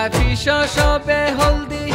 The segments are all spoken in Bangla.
شافي شوشبه هلدي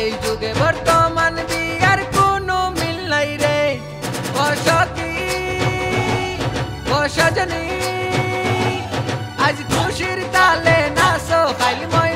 এই যুগে বর্তমান বিয়ার কোনো মিল নাই রে বসতি বসজনী আজ খুশির তালে নাচো খাইলি